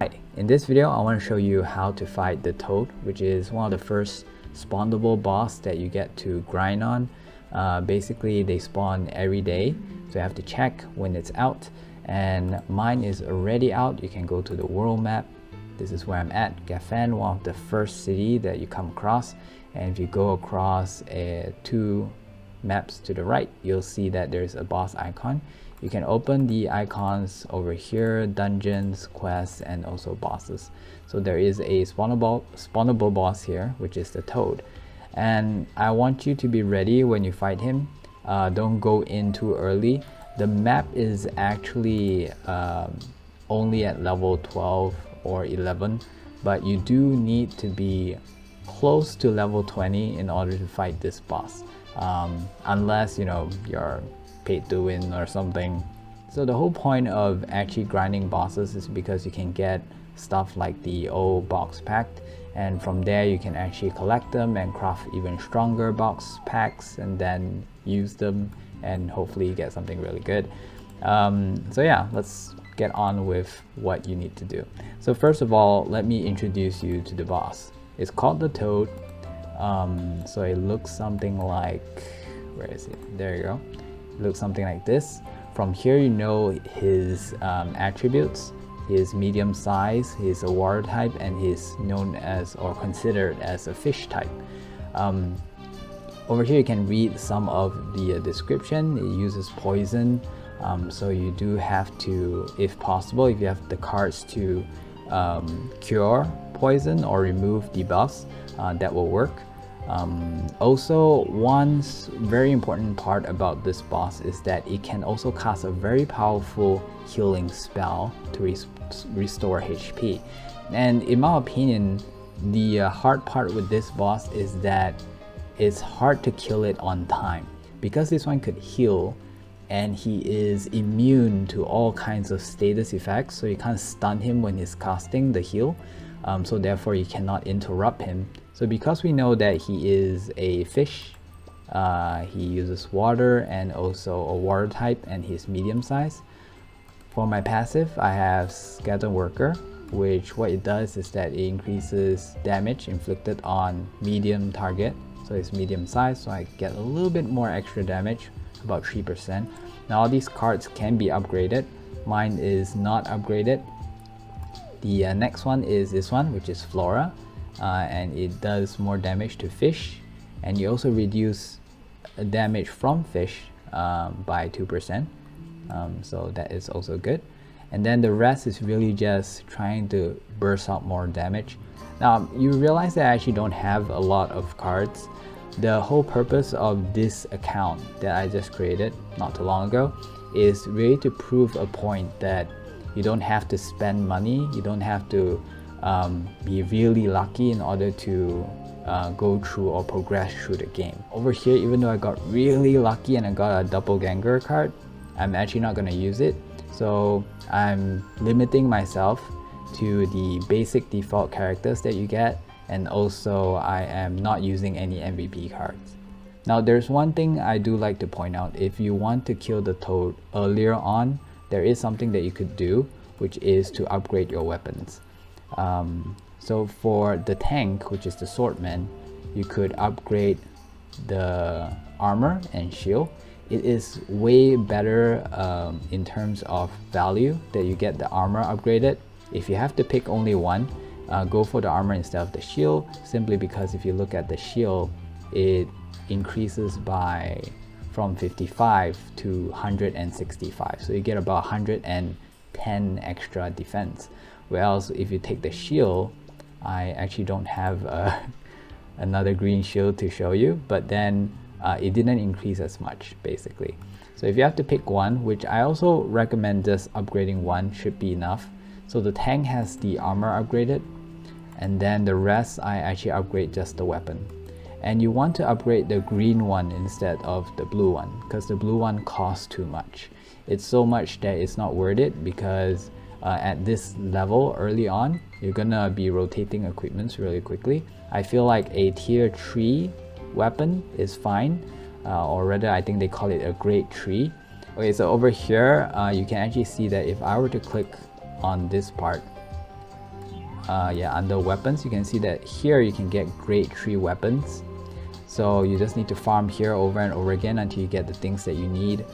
Hi, in this video I want to show you how to fight the Toad, which is one of the first spawnable boss that you get to grind on. Basically they spawn every day, so you have to check when it's out, and mine is already out. You can go to the world map. This is where I'm at, Geffen, one of the first city that you come across, and if you go across two maps to the right, you'll see that there's a boss icon. You can open the icons over here, dungeons, quests, and also bosses. So there is a spawnable boss here, which is the Toad. And I want you to be ready when you fight him. Don't go in too early. The map is actually only at level 12 or 11, but you do need to be close to level 20 in order to fight this boss. Unless, you know, you're paid to win or something. So the whole point of actually grinding bosses is because you can get stuff like the old box pack, and from there you can actually collect them and craft even stronger box packs and then use them and hopefully you get something really good. So yeah, let's get on with what you need to do. So first of all, let me introduce you to the boss. It's called the Toad. So it looks something like, where is it? There you go. Looks something like this. From here you know his attributes. He is medium size, he is a water type, and he is known as or considered as a fish type. Over here you can read some of the description. It uses poison, so you do have to, if possible, if you have the cards to cure poison or remove debuffs, that will work. Also, one very important part about this boss is that it can also cast a very powerful healing spell to restore HP. And in my opinion, the hard part with this boss is that it's hard to kill it on time, because this one could heal and he is immune to all kinds of status effects, so you can't stun him when he's casting the heal. So therefore you cannot interrupt him. So because we know that he is a fish, he uses water and also a water type, and he's medium size. For my passive, I have Scatter Worker, which what it does is that it increases damage inflicted on medium target. So it's medium size, so I get a little bit more extra damage, about 3%. Now all these cards can be upgraded. Mine is not upgraded. The next one is this one, which is Flora, and it does more damage to fish, and you also reduce damage from fish by 2%, so that is also good. And then the rest is really just trying to burst out more damage. Now you realize that I actually don't have a lot of cards. The whole purpose of this account that I just created not too long ago is really to prove a point that you don't have to spend money, you don't have to be really lucky in order to go through or progress through the game. Over here, even though I got really lucky and I got a doppelganger card, I'm actually not going to use it. So I'm limiting myself to the basic default characters that you get, and also I am not using any MVP cards. Now there's one thing I do like to point out. If you want to kill the Toad earlier on, there is something that you could do, which is to upgrade your weapons. So for the tank, which is the swordman, you could upgrade the armor and shield. It is way better in terms of value that you get the armor upgraded. If you have to pick only one, go for the armor instead of the shield, simply because if you look at the shield, it increases by from 55 to 165, so you get about 110 extra defense. Whereas if you take the shield, I actually don't have another green shield to show you, but then it didn't increase as much basically. So if you have to pick one, which I also recommend just upgrading one should be enough. So the tank has the armor upgraded, and then the rest I actually upgrade just the weapon. And you want to upgrade the green one instead of the blue one, because the blue one costs too much. It's so much that it's not worth it, because at this level early on, you're gonna be rotating equipments really quickly. I feel like a tier 3 weapon is fine, or rather I think they call it a grade 3. Okay, so over here you can actually see that if I were to click on this part, yeah, under weapons, you can see that here you can get grade 3 weapons. So you just need to farm here over and over again until you get the things that you need,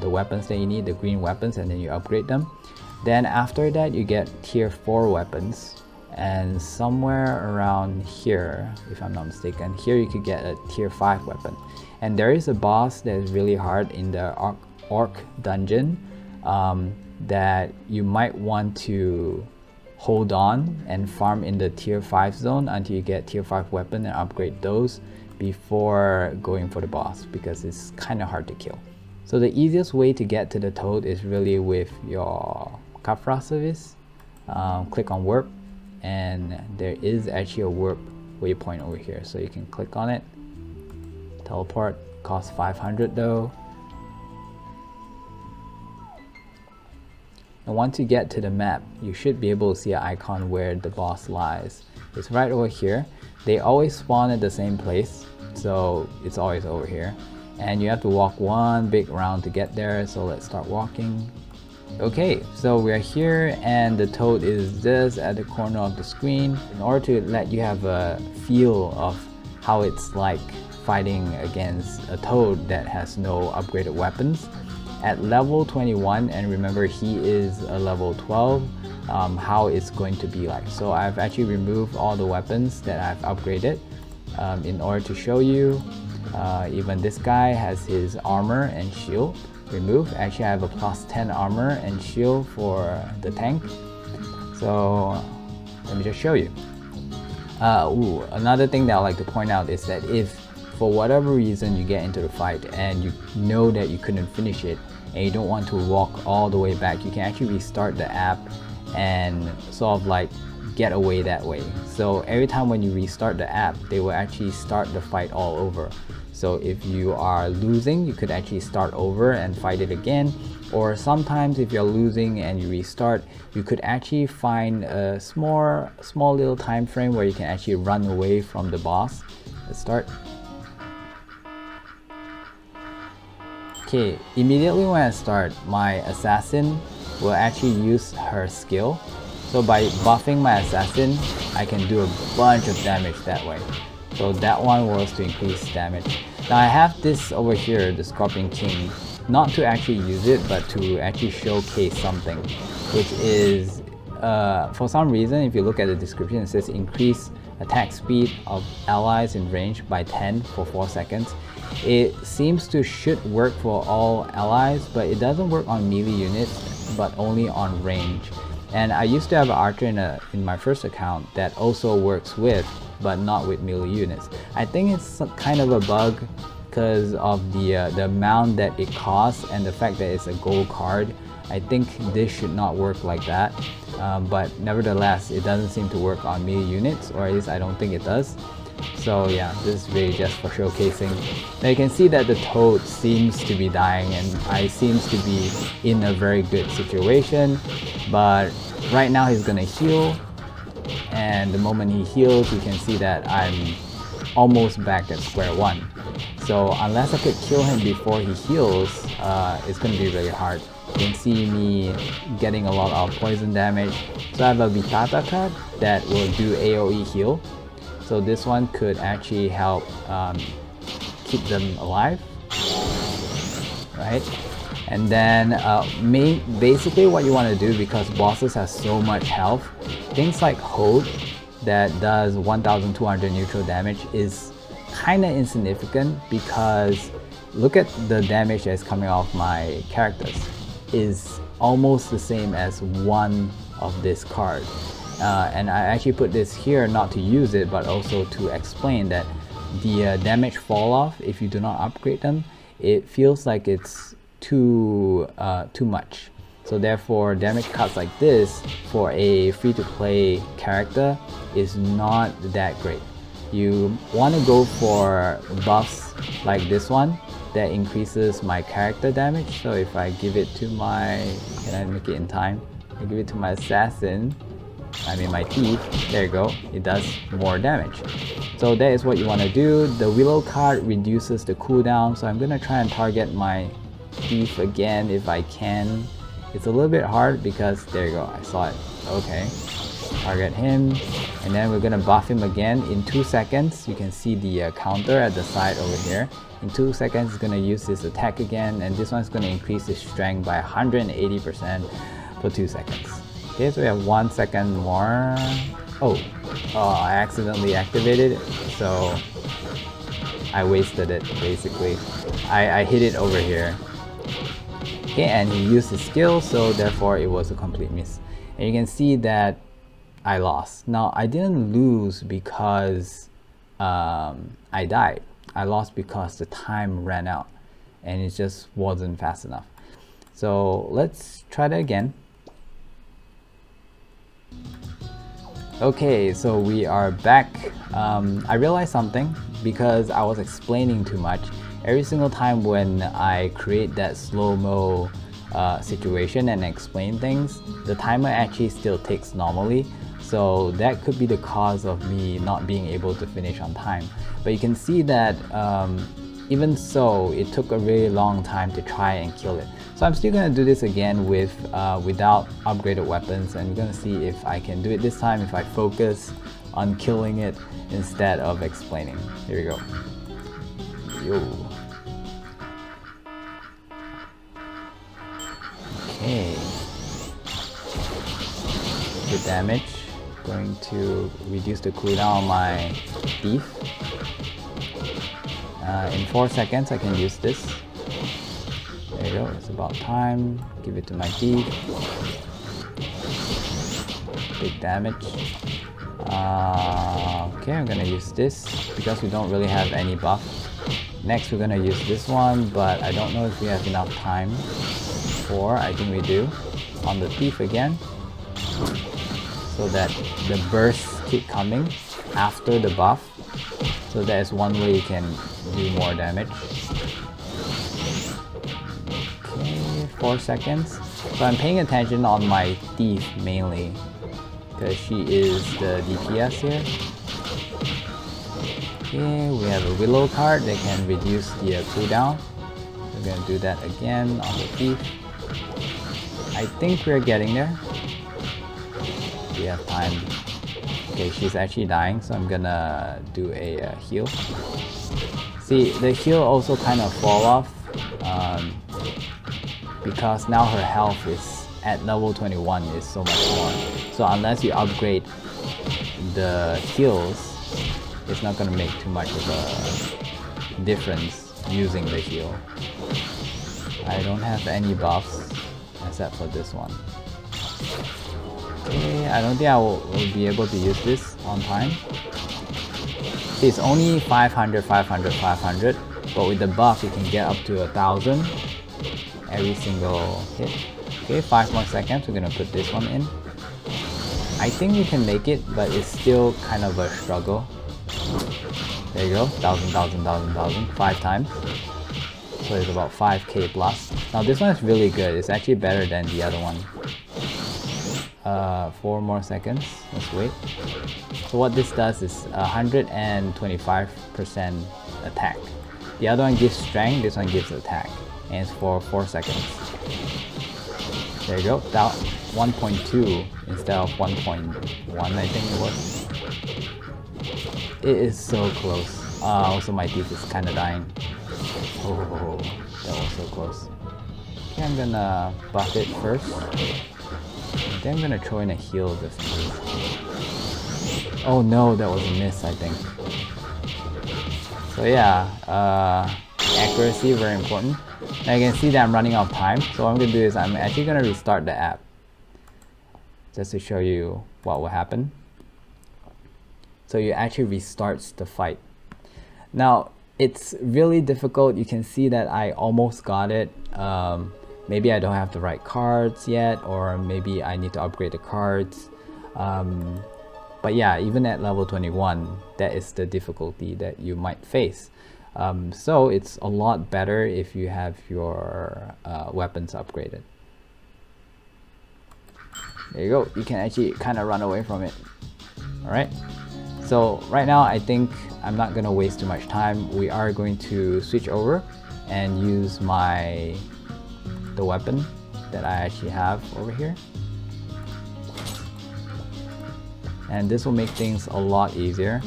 the weapons that you need, the green weapons, and then you upgrade them. Then after that you get tier 4 weapons, and somewhere around here, if I'm not mistaken, here you could get a tier 5 weapon. And there is a boss that is really hard in the orc dungeon that you might want to hold on and farm in the tier 5 zone until you get tier 5 weapon and upgrade those before going for the boss, because it's kind of hard to kill. So the easiest way to get to the Toad is really with your Kafra service. Click on warp, and there is actually a warp waypoint over here, so you can click on it. Teleport costs 500 though. And once you get to the map, you should be able to see an icon where the boss lies. It's right over here. They always spawn at the same place, so it's always over here. And you have to walk one big round to get there, so let's start walking. Okay, so we are here and the Toad is just at the corner of the screen. In order to let you have a feel of how it's like fighting against a Toad that has no upgraded weapons, at level 21, and remember he is a level 12, how it's going to be like. So I've actually removed all the weapons that I've upgraded in order to show you. Even this guy has his armor and shield removed. Actually I have a plus 10 armor and shield for the tank. So let me just show you. Another thing that I like to point out is that if for whatever reason you get into the fight and you know that you couldn't finish it and you don't want to walk all the way back, you can actually restart the app and sort of like get away that way. So every time when you restart the app, they will actually start the fight all over. So if you are losing, you could actually start over and fight it again. Or sometimes if you're losing and you restart, you could actually find a small little time frame where you can actually run away from the boss. Let's start. Okay, immediately when I start, my assassin will actually use her skill. So by buffing my assassin, I can do a bunch of damage that way. So that one was to increase damage. Now I have this over here, the Scorpion King, not to actually use it, but to actually showcase something, which is, for some reason, if you look at the description, it says increase attack speed of allies in range by 10 for 4 seconds. It seems to should work for all allies, but it doesn't work on melee units, but only on range. And I used to have an archer in my first account that also works with, but not with melee units. I think it's kind of a bug because of the amount that it costs and the fact that it's a gold card. I think this should not work like that, but nevertheless, it doesn't seem to work on melee units, or at least I don't think it does. So yeah, this is really just for showcasing. Now you can see that the Toad seems to be dying and I seems to be in a very good situation, but right now he's gonna heal, and the moment he heals you can see that I'm almost back at square one. So unless I could kill him before he heals, it's gonna be really hard. You can see me getting a lot of poison damage. So I have a Vitata card that will do AoE heal. So this one could actually help keep them alive, right? And then basically what you want to do, because bosses have so much health, things like Hold that does 1200 neutral damage is kind of insignificant, because look at the damage that's coming off my characters is almost the same as one of this card. And I actually put this here not to use it, but also to explain that the damage fall off, if you do not upgrade them, it feels like it's too much. So therefore damage cuts like this for a free-to-play character is not that great. You want to go for buffs like this one that increases my character damage. So if I give it to my, can I make it in time? I give it to my assassin, I mean my teeth, there you go, it does more damage. So that is what you want to do. The Willow card reduces the cooldown, so I'm going to try and target my teeth again if I can. It's a little bit hard because, there you go, I saw it. Okay. Target him. And then we're going to buff him again in 2 seconds. You can see the counter at the side over here. In 2 seconds, he's going to use his attack again. And this one's going to increase his strength by 180% for 2 seconds. Okay, so we have 1 second more. Oh, I accidentally activated it. So I wasted it, basically. I hit it over here. Okay, and he used his skill, so therefore it was a complete miss. And you can see that I lost. Now, I didn't lose because I died. I lost because the time ran out and it just wasn't fast enough. So let's try that again. Okay, so we are back. I realized something because I was explaining too much. Every single time when I create that slow-mo situation and explain things, the timer actually still ticks normally. So that could be the cause of me not being able to finish on time. But you can see that even so, it took a really long time to try and kill it. So I'm still going to do this again with without upgraded weapons, and we're going to see if I can do it this time if I focus on killing it instead of explaining. Here we go. Yo. Okay. The damage. Going to reduce the cooldown on my thief. In 4 seconds I can use this. There you go, it's about time. Give it to my thief. Big damage. Okay, I'm gonna use this because we don't really have any buff. Next we're gonna use this one, but I don't know if we have enough time. 4, I think we do. On the thief again. So that the bursts keep coming after the buff. So that is one way you can do more damage. Okay, 4 seconds. So I'm paying attention on my thief mainly, because she is the DPS here. Okay, we have a willow card that can reduce the cooldown. We're gonna do that again on the thief. I think we're getting there. We have time. Okay, she's actually dying, so I'm gonna do a heal. See, the heal also kind of fall off because now her health is at level 21 is so much more. So unless you upgrade the heals, it's not gonna make too much of a difference using the heal. I don't have any buffs except for this one. Okay, I don't think I will be able to use this on time. See, it's only 500, 500, 500, but with the buff you can get up to 1000 every single hit. Okay, 5 more seconds, we're gonna put this one in. I think we can make it, but it's still kind of a struggle. There you go, 1000, 1000, 1000, 1000, 5 times. So it's about 5k plus. Now this one is really good, it's actually better than the other one. 4 more seconds, let's wait. So what this does is 125% attack. The other one gives strength, this one gives attack. And it's for 4 seconds. There you go, 1.2 instead of 1.1 I think it was. It is so close. Also my teeth is kinda dying. Oh, that was so close. Okay, I'm gonna buff it first. Then I'm gonna throw in a heal this time. Oh no, that was a miss, I think. So yeah, accuracy very important. Now you can see that I'm running out of time. So what I'm gonna do is I'm actually gonna restart the app just to show you what will happen. So it actually restarts the fight. Now it's really difficult. You can see that I almost got it. Maybe I don't have the right cards yet, or maybe I need to upgrade the cards. But yeah, even at level 21, that is the difficulty that you might face. So it's a lot better if you have your weapons upgraded. There you go, you can actually kind of run away from it. Alright, so right now I think I'm not going to waste too much time. We are going to switch over and use my... the weapon that I actually have over here. and this will make things a lot easier.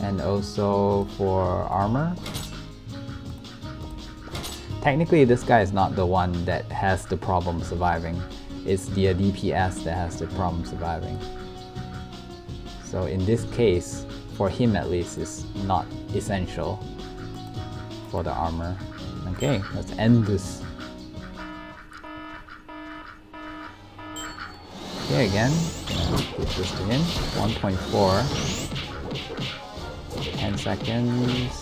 And also for armor. Technically this guy is not the one that has the problem surviving, it's the DPS that has the problem surviving. So in this case, for him at least, it's not essential for the armor. Okay, let's end this. Okay, again, put this to him, 1.4, 10 seconds.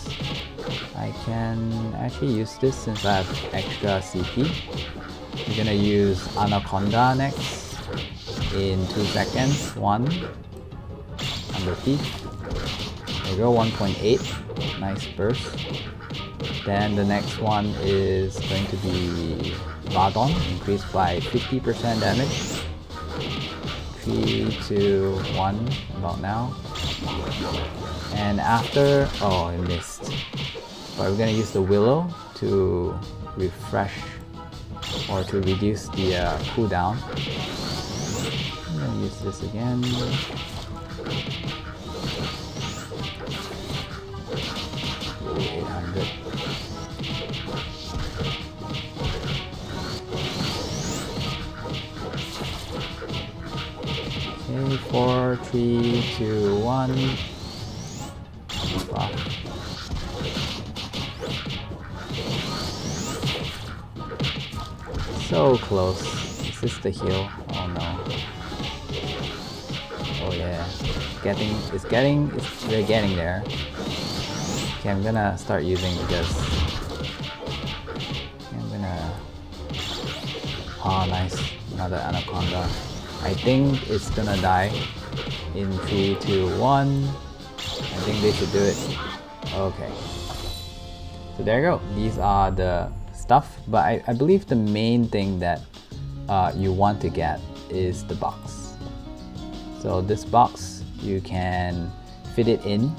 I can actually use this since I have extra CP. I'm gonna use Anaconda next in 2 seconds. 1. Under P. There we go, 1.8. Nice burst. Then the next one is going to be Radon, increased by 50% damage. 3, 2, 1, about now. And after... oh, I missed. But we're gonna use the willow to refresh or to reduce the cooldown. I'm gonna use this again. Okay, 4, 3, 2, 1. So close. Is this the heal? Oh no. Oh yeah. We're getting there. Okay, I'm gonna start using this. I'm gonna... oh nice. Another Anaconda. I think it's gonna die in 3, 2, 1. I think they should do it. Okay. So there you go. These are the stuff, but I believe the main thing that you want to get is the box. So this box, you can fit it in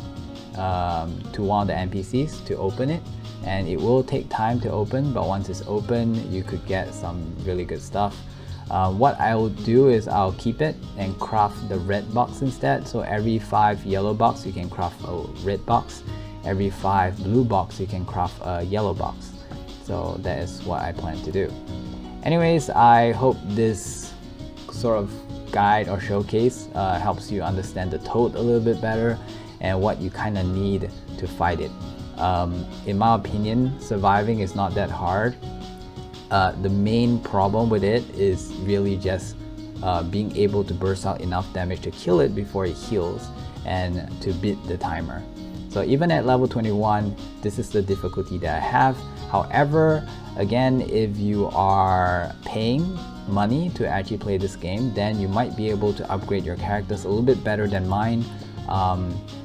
to one of the NPCs to open it, and it will take time to open, but once it's open you could get some really good stuff. What I will do is I'll keep it and craft the red box instead. So every 5 yellow box you can craft a red box, every 5 blue box you can craft a yellow box. So that is what I plan to do. Anyways, I hope this sort of guide or showcase helps you understand the Toad a little bit better and what you kind of need to fight it. In my opinion, surviving is not that hard. The main problem with it is really just being able to burst out enough damage to kill it before it heals and to beat the timer. So even at level 21, this is the difficulty that I have. However, again, if you are paying money to actually play this game, then you might be able to upgrade your characters a little bit better than mine.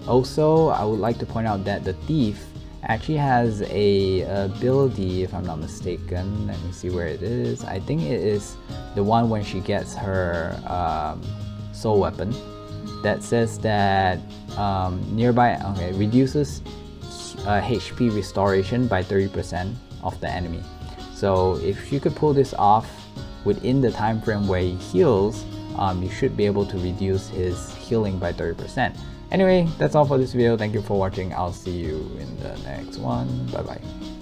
Also, I would like to point out that the thief actually has a ability, if I'm not mistaken. Let me see where it is. I think it is the one when she gets her soul weapon that says that reduces HP restoration by 30% of the enemy. So if you could pull this off within the time frame where he heals, you should be able to reduce his healing by 30%. Anyway, that's all for this video. Thank you for watching. I'll see you in the next one. Bye bye.